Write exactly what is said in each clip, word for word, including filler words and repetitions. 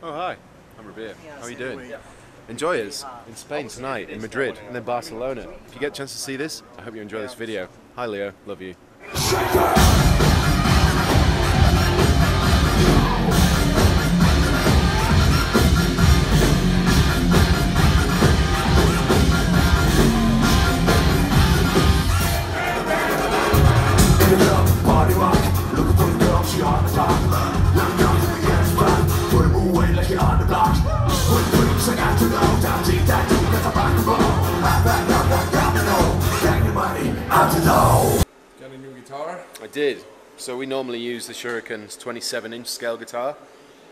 Oh, hi. I'm Rabea. How are you doing? Enjoy us in Spain tonight, in Madrid, and then Barcelona. If you get a chance to see this, I hope you enjoy this video. Hi, Leo. Love you. Got a new guitar? I did. So we normally use the Shuriken's twenty-seven inch scale guitar,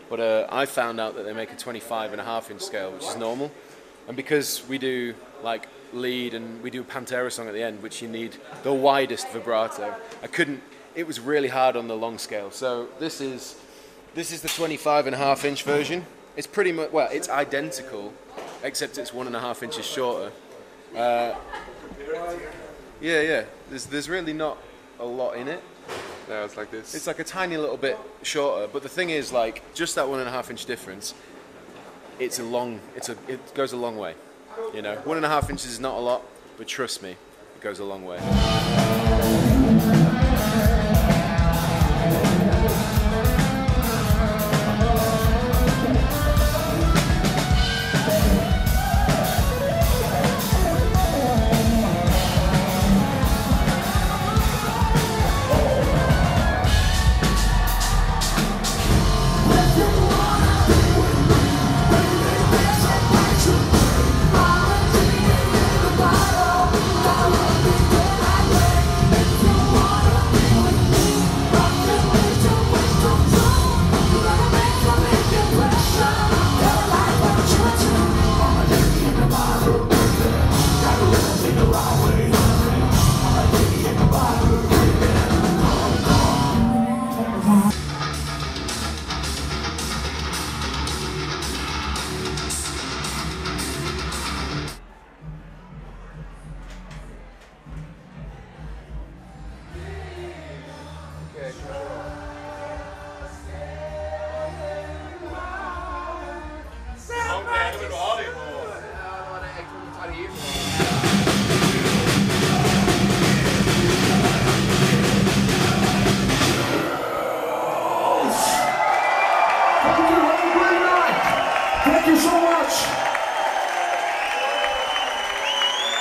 but uh, I found out that they make a twenty-five and a half inch scale, which is normal. And because we do like lead and we do a Pantera song at the end, which you need the widest vibrato, I couldn't. It was really hard on the long scale. So this is this is the twenty-five and a half inch version. It's pretty much, well, it's identical, except it's one and a half inches shorter. Uh, Yeah, yeah. There's there's really not a lot in it. No, it's like this. It's like a tiny little bit shorter. But the thing is, like, just that one and a half inch difference. It's a long. It's a. It goes a long way. You know, one and a half inches is not a lot, but trust me, it goes a long way.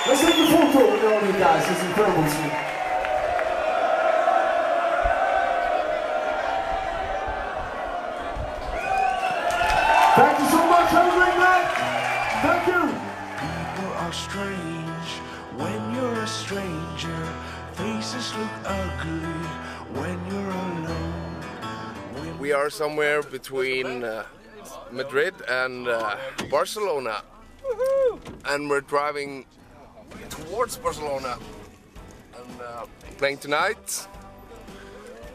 Let's take a photo with all you guys, it's incredible to me. Thank you so much, have a great night! Thank you! People are strange when you're a stranger. Faces look ugly when you're alone. When we are somewhere between uh, Madrid and uh, Barcelona. And we're driving towards Barcelona and uh, playing tonight.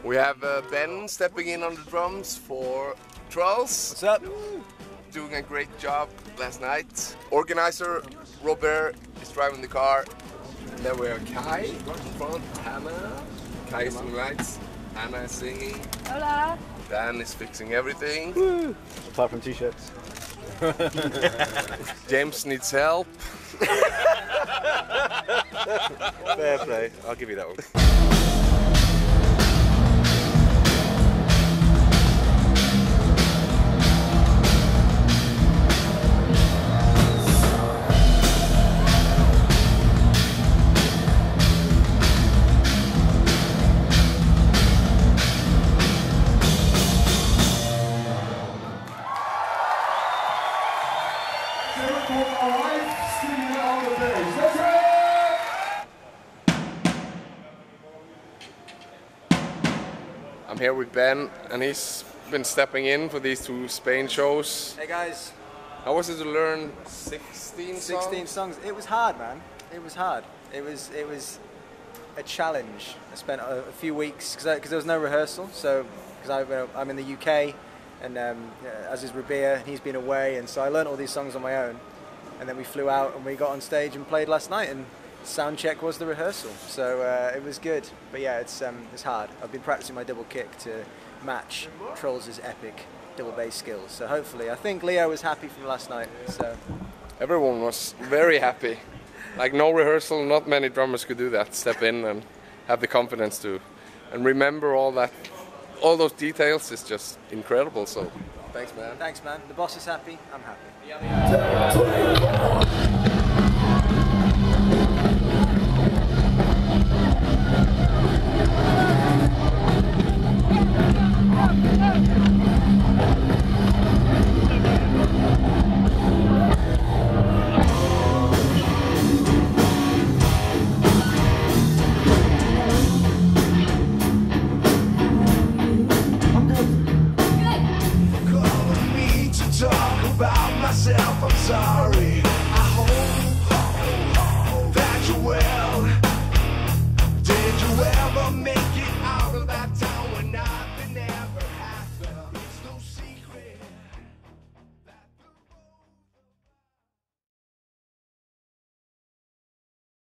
We have uh, Ben stepping in on the drums for Trolls. What's up? Doing a great job last night. Organizer Robert is driving the car. And then we have Kai in front, Hannah. Kai is doing lights, Anna is singing. Hola! Dan is fixing everything. Woo. Apart from t-shirts. James needs help. Fair play, I'll give you that one. I'm here with Ben, and he's been stepping in for these two Spain shows. Hey guys. How was it to learn sixteen songs? sixteen songs. It was hard, man. It was hard. It was it was a challenge. I spent a, a few weeks because there was no rehearsal. So because I'm in the U K, and um, as is Rabea, and he's been away, and so I learned all these songs on my own. And then we flew out and we got on stage and played last night. And sound check was the rehearsal, so uh, it was good. But yeah, it's um, it's hard. I've been practicing my double kick to match Trolls' epic. double-based skills. So hopefully, I think Leo was happy from last night. So everyone was very happy. Like, no rehearsal, not many drummers could do that. Step in and have the confidence to, and remember all that, all those details is just incredible. So thanks, man. Thanks, man. The boss is happy. I'm happy. Yeah, yeah. About myself, I'm sorry.